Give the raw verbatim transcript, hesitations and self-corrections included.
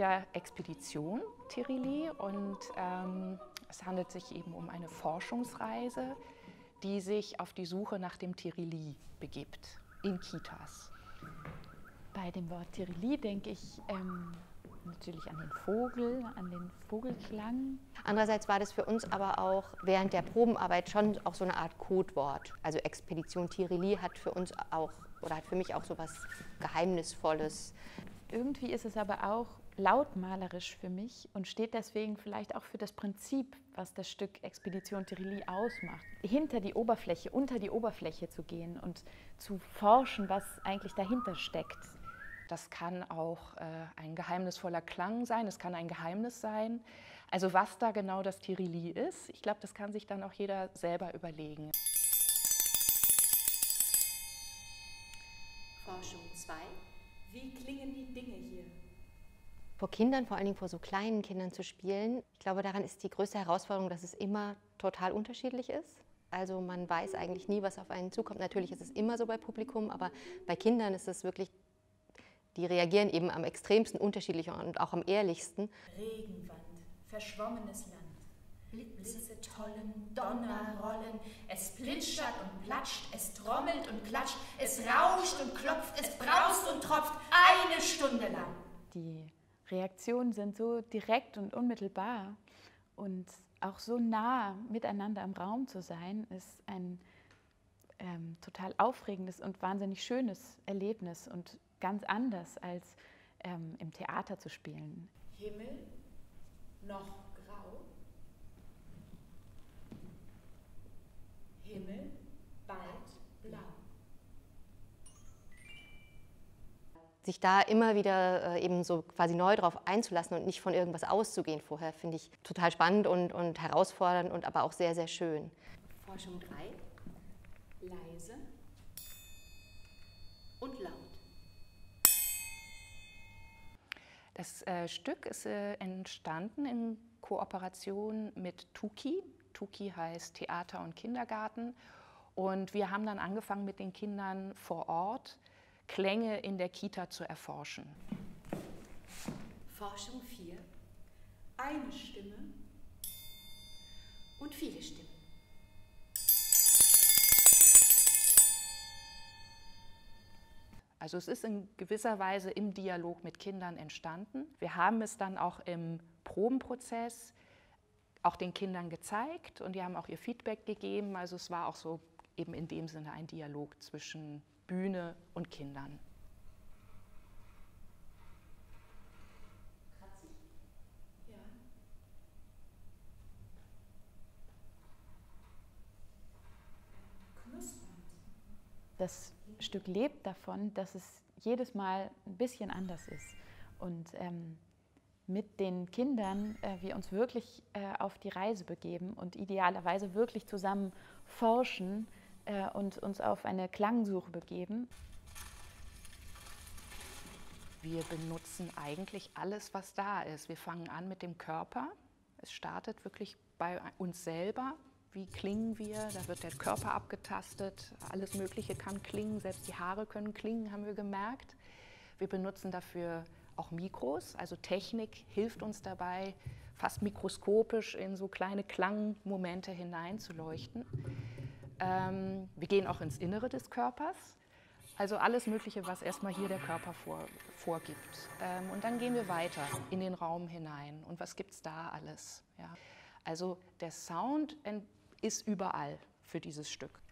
ja Expedition Tirili und ähm, es handelt sich eben um eine Forschungsreise, die sich auf die Suche nach dem Tirili begibt, in Kitas. Bei dem Wort Tirili denke ich ähm, natürlich an den Vogel, an den Vogelklang. Andererseits war das für uns aber auch während der Probenarbeit schon auch so eine Art Codewort. Also Expedition Tirili hat für uns auch, oder hat für mich auch so was Geheimnisvolles. Irgendwie ist es aber auch lautmalerisch für mich und steht deswegen vielleicht auch für das Prinzip, was das Stück Expedition Tirili ausmacht. Hinter die Oberfläche, unter die Oberfläche zu gehen und zu forschen, was eigentlich dahinter steckt. Das kann auch äh, ein geheimnisvoller Klang sein, es kann ein Geheimnis sein. Also was da genau das Tirili ist, ich glaube, das kann sich dann auch jeder selber überlegen. Forschung zwei. Wie klingen die Dinge hier? Vor Kindern, vor allen Dingen vor so kleinen Kindern zu spielen, ich glaube, daran ist die größte Herausforderung, dass es immer total unterschiedlich ist. Also man weiß eigentlich nie, was auf einen zukommt. Natürlich ist es immer so bei Publikum, aber bei Kindern ist es wirklich, die reagieren eben am extremsten unterschiedlich und auch am ehrlichsten. Regenwand, verschwommenes Land, Blitze tollen, Donner rollen, es plitschert und platscht, es trommelt und klatscht, es rauscht und klopft, es braust und tropft, eine Stunde lang. Die Reaktionen sind so direkt und unmittelbar und auch so nah miteinander im Raum zu sein, ist ein ähm, total aufregendes und wahnsinnig schönes Erlebnis und ganz anders als ähm, im Theater zu spielen. Himmel noch grau, Himmel bald blau. Sich da immer wieder äh, eben so quasi neu drauf einzulassen und nicht von irgendwas auszugehen vorher, finde ich total spannend und, und herausfordernd und aber auch sehr, sehr schön. Forschung drei, leise und laut. Das äh, Stück ist äh, entstanden in Kooperation mit TUKI. TUKI heißt Theater und Kindergarten. Und wir haben dann angefangen, mit den Kindern vor Ort Klänge in der Kita zu erforschen. Forschung vier. Eine Stimme und viele Stimmen. Also es ist in gewisser Weise im Dialog mit Kindern entstanden. Wir haben es dann auch im Probenprozess auch den Kindern gezeigt und die haben auch ihr Feedback gegeben. Also es war auch so eben in dem Sinne ein Dialog zwischen Bühne und Kindern. Kratzig. Ja. Knuspernd. Das Stück lebt davon, dass es jedes Mal ein bisschen anders ist und ähm, mit den Kindern äh, wir uns wirklich äh, auf die Reise begeben und idealerweise wirklich zusammen forschen äh, und uns auf eine Klangsuche begeben. Wir benutzen eigentlich alles, was da ist. Wir fangen an mit dem Körper. Es startet wirklich bei uns selber. Wie klingen wir? Da wird der Körper abgetastet. Alles Mögliche kann klingen, selbst die Haare können klingen, haben wir gemerkt. Wir benutzen dafür auch Mikros, also Technik hilft uns dabei, fast mikroskopisch in so kleine Klangmomente hineinzuleuchten. Ähm, wir gehen auch ins Innere des Körpers, also alles Mögliche, was erstmal hier der Körper vor, vorgibt. Ähm, und dann gehen wir weiter in den Raum hinein und was gibt es da alles? Ja. Also der Sound ist überall für dieses Stück.